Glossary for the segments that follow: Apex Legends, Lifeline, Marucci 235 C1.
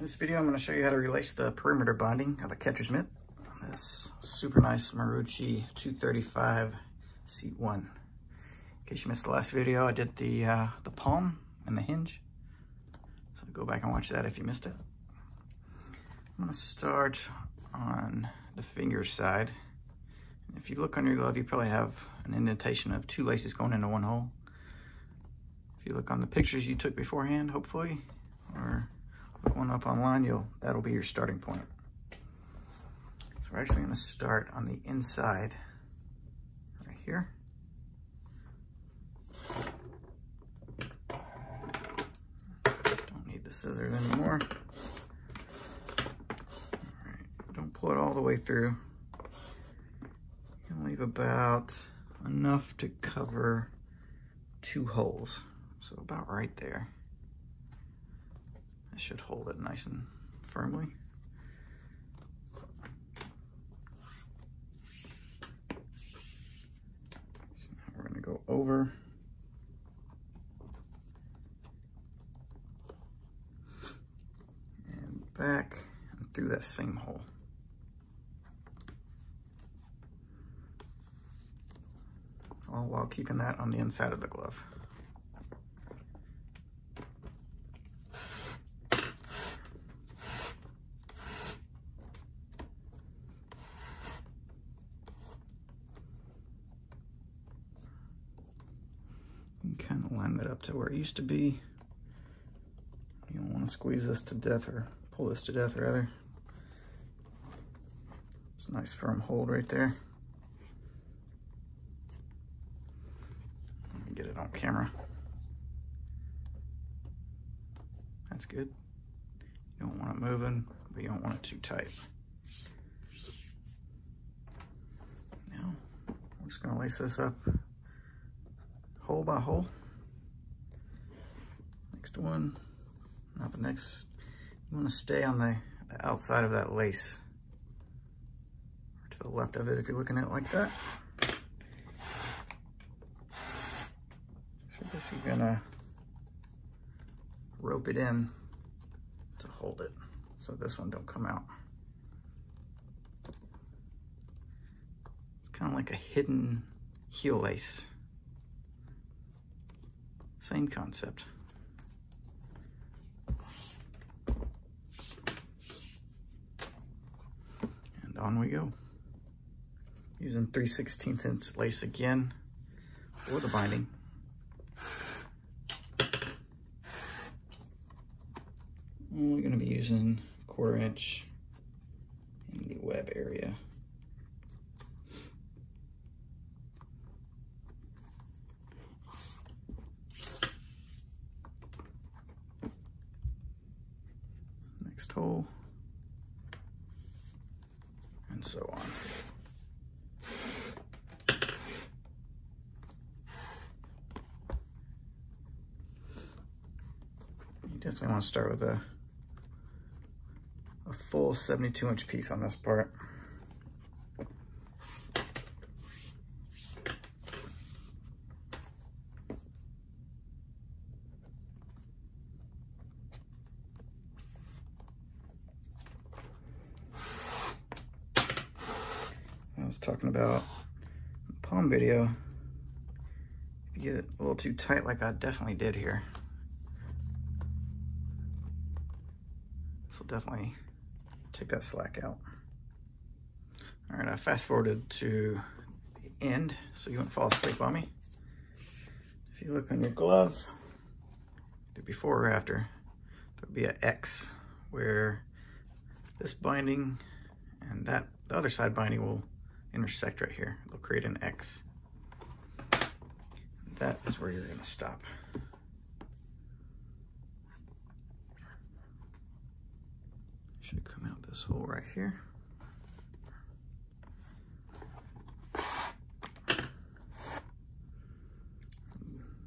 In this video, I'm going to show you how to release the perimeter bonding of a catcher's mitt on this super nice Marucci 235 C1. In case you missed the last video, I did the palm and the hinge. So go back and watch that if you missed it. I'm going to start on the finger side. And if you look under your glove, you probably have an indentation of two laces going into one hole. If you look on the pictures you took beforehand, hopefully, or look one up online, that'll be your starting point. So we're actually going to start on the inside, right here. Don't need the scissors anymore. All right, don't pull it all the way through. You can leave about enough to cover two holes. So about right there. That should hold it nice and firmly. So now we're gonna go over. And back and through that same hole. All while keeping that on the inside of the glove. You can kind of line that up to where it used to be. You don't want to squeeze this to death or pull this to death, rather. It's a nice firm hold right there. Let me get it on camera. That's good. You don't want it moving, but you don't want it too tight. Now, we're just going to lace this up. Hole by hole. Next one, not the next. You want to stay on the outside of that lace, or to the left of it if you're looking at it like that. So I guess you're gonna rope it in to hold it, so this one don't come out. It's kind of like a hidden heel lace. Same concept. And on we go. Using 3/16 inch lace again for the binding. And we're going to be using 1/4 inch in the web area. Hole, and so on. You definitely want to start with a full 72 inch piece on this part. I was talking about in the palm video, if you get it a little too tight like I definitely did here, this will definitely take that slack out. All right, I fast forwarded to the end so you wouldn't fall asleep on me. If you look on your glove, either before or after, there'll be an X where this binding and that the other side binding will intersect right here. It'll create an X. That is where you're going to stop. Should come out this hole right here.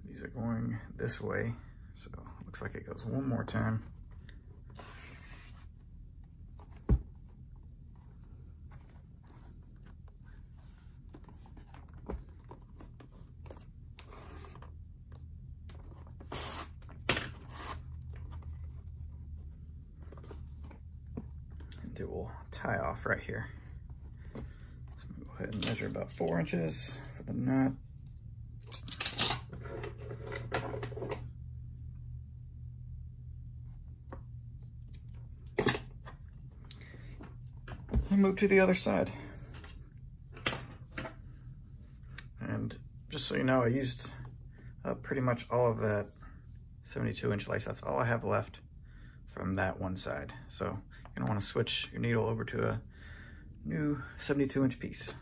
These are going this way, so it looks like it goes one more time. dual tie off right here. So I'm gonna go ahead and measure about 4 inches for the nut. And move to the other side. And just so you know, I used up pretty much all of that 72-inch lace. That's all I have left from that one side. So you're gonna wanna switch your needle over to a new 72-inch piece.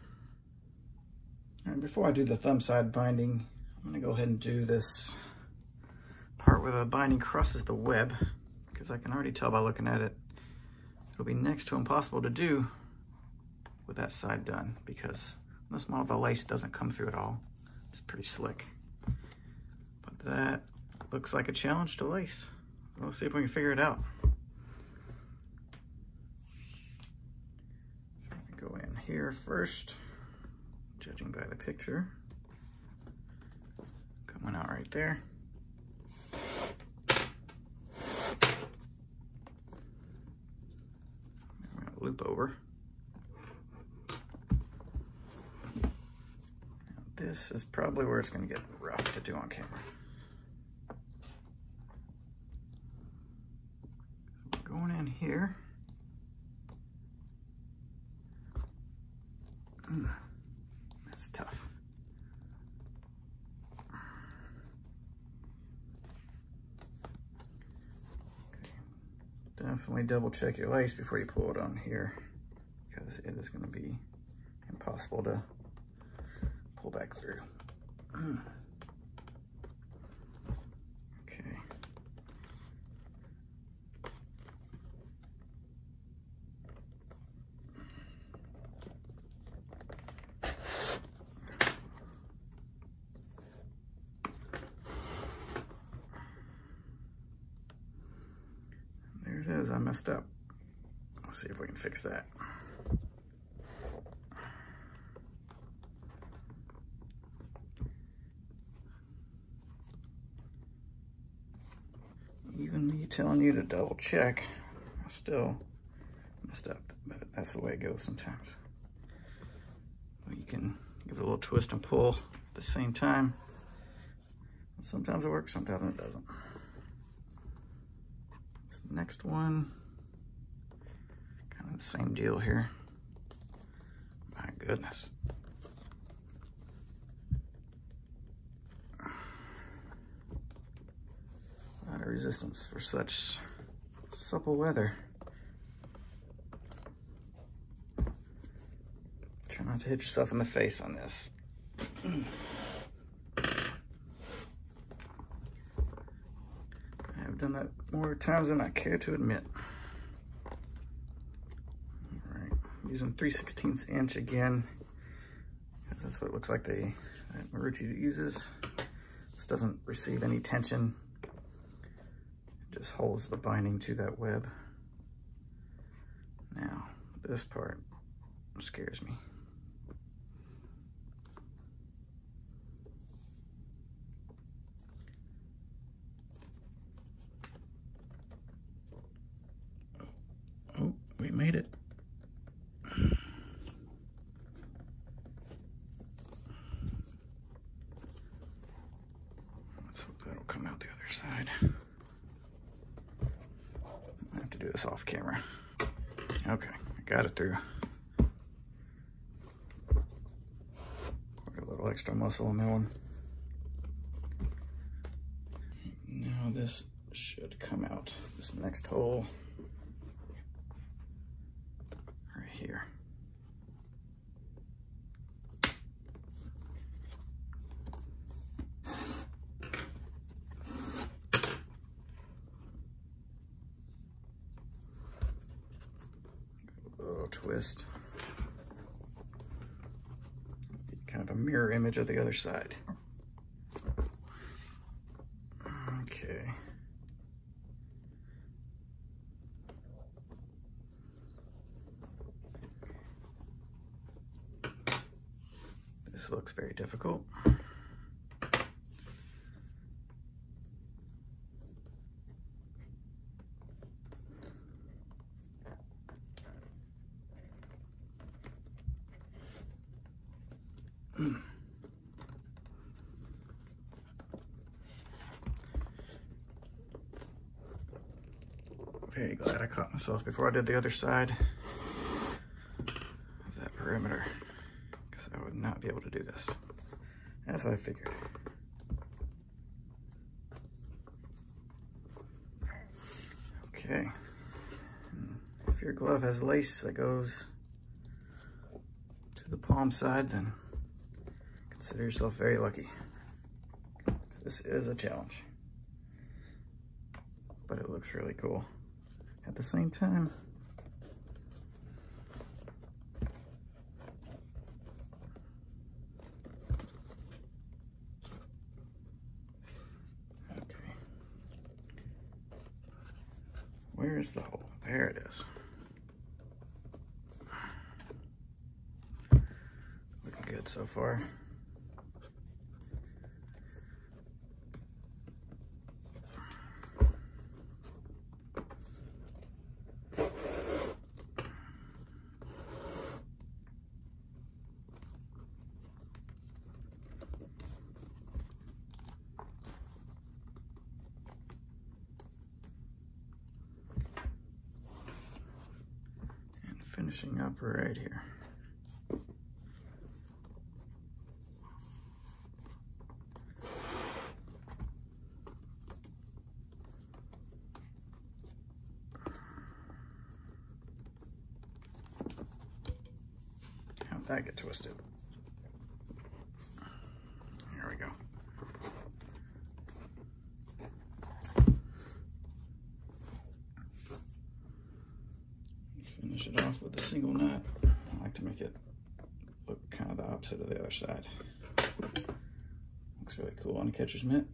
And before I do the thumb side binding, I'm gonna go ahead and do this part where the binding crosses the web, because I can already tell by looking at it, it'll be next to impossible to do with that side done, because this model the lace doesn't come through at all. It's pretty slick. But that looks like a challenge to lace. We'll see if we can figure it out. So I'm gonna go in here first, judging by the picture. Coming out right there. I'm gonna loop over. Now this is probably where it's gonna get rough to do on camera. Going in here. That's tough. Okay, definitely double check your lace before you pull it on here, because it is going to be impossible to pull back through. I messed up. Let's see if we can fix that. Even me telling you to double check, I still messed up, but that's the way it goes sometimes. Well, you can give it a little twist and pull at the same time. Sometimes it works, sometimes it doesn't. Next one, kind of the same deal here. My goodness. A lot of resistance for such supple leather. Try not to hit yourself in the face on this. Done that more times than I care to admit. All right, I'm using 3/16 inch again, because that's what it looks like that Marucci uses. This doesn't receive any tension. It just holds the binding to that web. Now, this part scares me. We made it. Let's hope that'll come out the other side. I have to do this off camera. Okay, I got it through. Put a little extra muscle on that one. Now this should come out this next hole. Here. A little twist. Kind of a mirror image of the other side. Okay. This looks very difficult. very glad I caught myself before I did the other side of that perimeter, because I would not be able to do this, as I figured. Okay, if your glove has lace that goes to the palm side, then consider yourself very lucky. This is a challenge, but it looks really cool at the same time. Okay. Where is the hole? There it is. Looking good so far. Finishing up right here. How'd that get twisted? There we go. Finish it off with a single knot. I like to make it look kind of the opposite of the other side. Looks really cool on a catcher's mitt.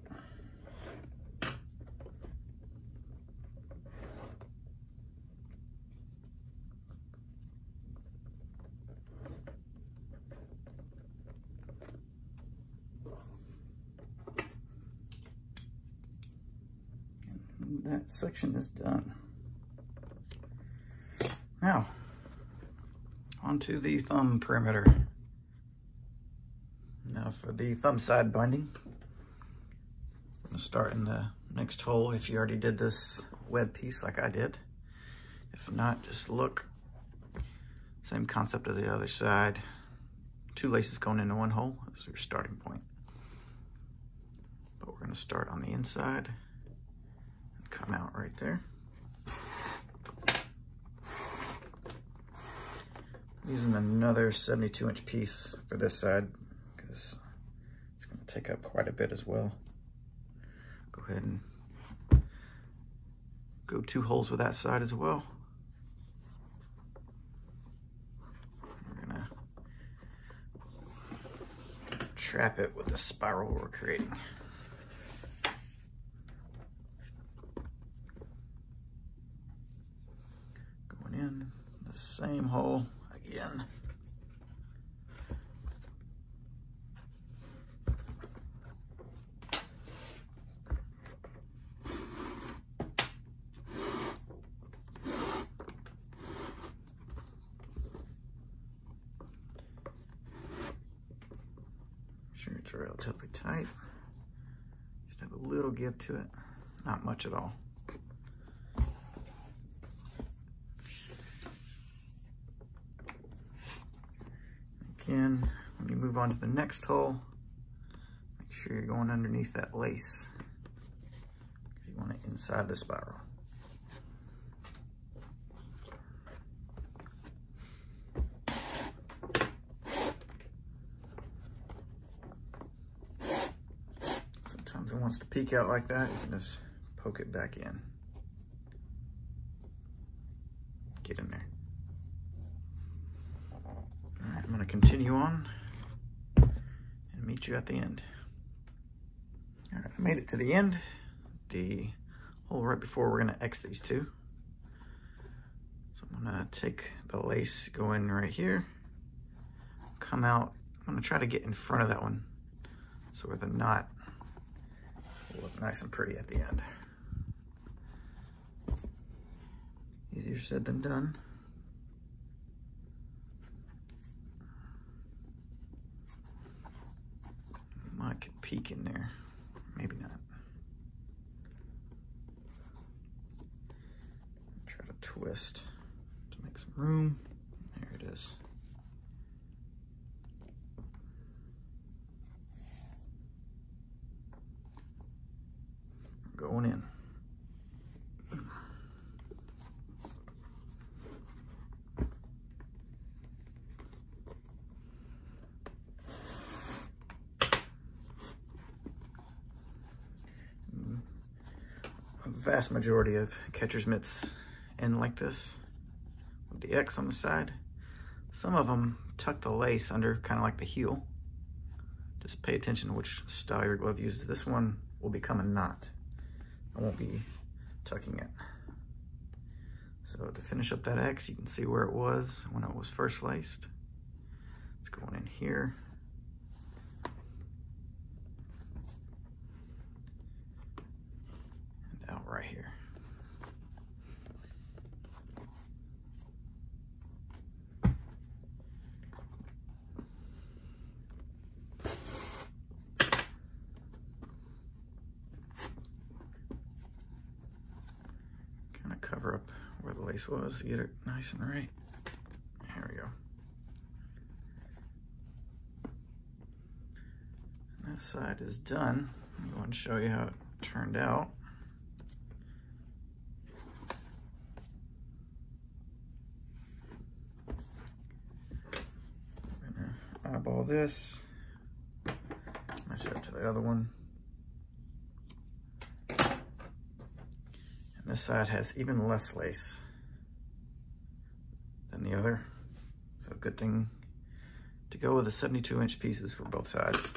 And that section is done. Now, onto the thumb perimeter. Now for the thumb side binding, I'm gonna start in the next hole if you already did this web piece like I did. If not, just look. Same concept as the other side. Two laces going into one hole is your starting point. But we're gonna start on the inside and come out right there. Using another 72-inch piece for this side because it's going to take up quite a bit as well. Go ahead and go two holes with that side as well. We're going to trap it with the spiral we're creating. Going in the same hole. Again. Sure, it's relatively tight. Just have a little give to it, not much at all. Again, when you move on to the next hole, make sure you're going underneath that lace. You want it inside the spiral. Sometimes it wants to peek out like that, you can just poke it back in. Get in there. I'm going to continue on and meet you at the end. All right, I made it to the end. The hole right before we're going to X these two. So I'm going to take the lace, go in right here, come out. I'm going to try to get in front of that one so where the knot will look nice and pretty at the end. Easier said than done. I could peek in there, maybe not. twist to make some room. There it is. Going in. A vast majority of catcher's mitts end like this, with the X on the side. Some of them tuck the lace under, kind of like the heel. Just pay attention to which style your glove uses. This one will become a knot. I won't be tucking it. So to finish up that X, you can see where it was when it was first laced. It's going in here. And out right here. Cover up where the lace was to get it nice and right. There we go. And that side is done. I'm going to show you how it turned out. I'm going to eyeball this, match it up to the other one. This side has even less lace than the other. So good thing to go with the 72-inch pieces for both sides.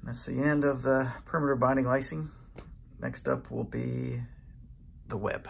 And that's the end of the perimeter binding lacing. Next up will be the web.